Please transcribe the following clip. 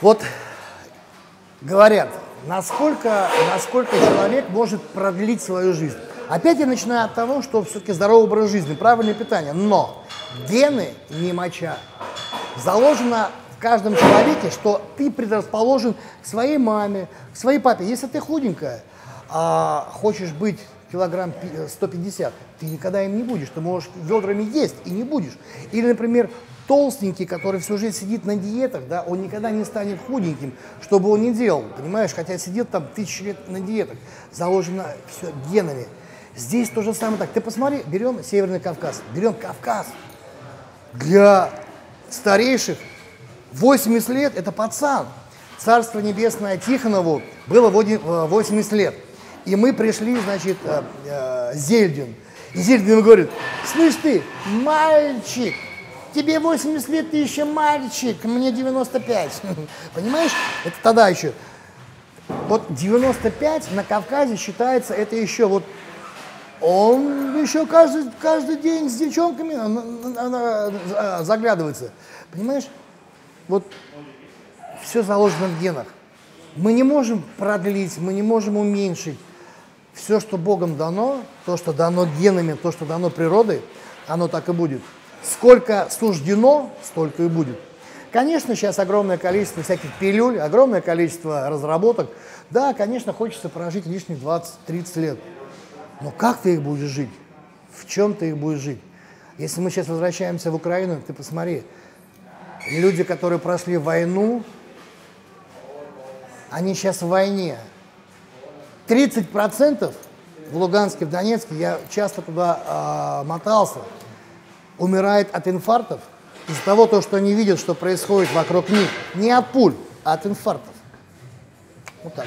Вот говорят, насколько человек может продлить свою жизнь. Опять я начинаю от того, что все-таки здоровый образ жизни, правильное питание. Но гены не моча. Заложено в каждом человеке, что ты предрасположен к своей маме, к своей папе. Если ты худенькая, а хочешь быть килограмм 150, ты никогда им не будешь. Ты можешь ведрами есть и не будешь. Или, например, толстенький, который всю жизнь сидит на диетах, да, он никогда не станет худеньким, что бы он ни делал, понимаешь, хотя сидит там тысячи лет на диетах, заложено все генами. Здесь то же самое так. Ты посмотри, берем Северный Кавказ, берем Кавказ. Для старейших 80 лет – это пацан. Царство небесное Тихонову было 80 лет. И мы пришли, значит, Зельдин. И Зельдин говорит: слышь ты, мальчик, тебе 80 лет, ты еще мальчик, мне 95. Понимаешь? Это тогда еще. Вот 95 на Кавказе считается, это еще вот... Он еще каждый день с девчонками она заглядывается. Понимаешь? Вот все заложено в генах. Мы не можем продлить, мы не можем уменьшить. Все, что Богом дано, то, что дано генами, то, что дано природой, оно так и будет. Сколько суждено, столько и будет. Конечно, сейчас огромное количество всяких пилюль, огромное количество разработок. Да, конечно, хочется прожить лишних 20-30 лет. Но как ты их будешь жить? В чем ты их будешь жить? Если мы сейчас возвращаемся в Украину, ты посмотри. Люди, которые прошли войну, они сейчас в войне. 30% в Луганске, в Донецке, я часто туда мотался, умирает от инфарктов из-за того, что они видят, что происходит вокруг них. Не от пуль, а от инфарктов. Вот так.